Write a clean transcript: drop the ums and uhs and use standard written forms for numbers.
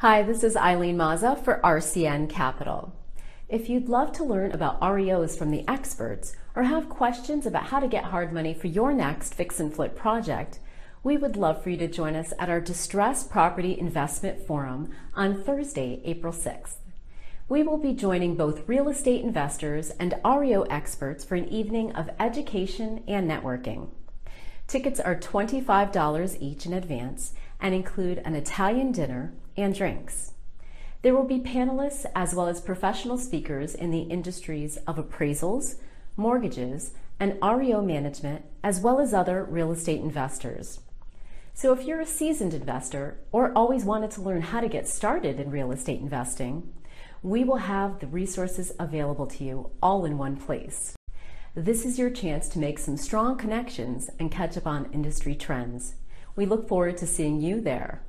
Hi, this is Eileen Mazza for RCN Capital. If you'd love to learn about REOs from the experts or have questions about how to get hard money for your next fix and flip project, we would love for you to join us at our Distressed Property Investment Forum on Thursday, April 6th. We will be joining both real estate investors and REO experts for an evening of education and networking. Tickets are $25 each in advance and include an Italian dinner and drinks. There will be panelists as well as professional speakers in the industries of appraisals, mortgages, and REO management, as well as other real estate investors. So if you're a seasoned investor or always wanted to learn how to get started in real estate investing, we will have the resources available to you all in one place. This is your chance to make some strong connections and catch up on industry trends. We look forward to seeing you there.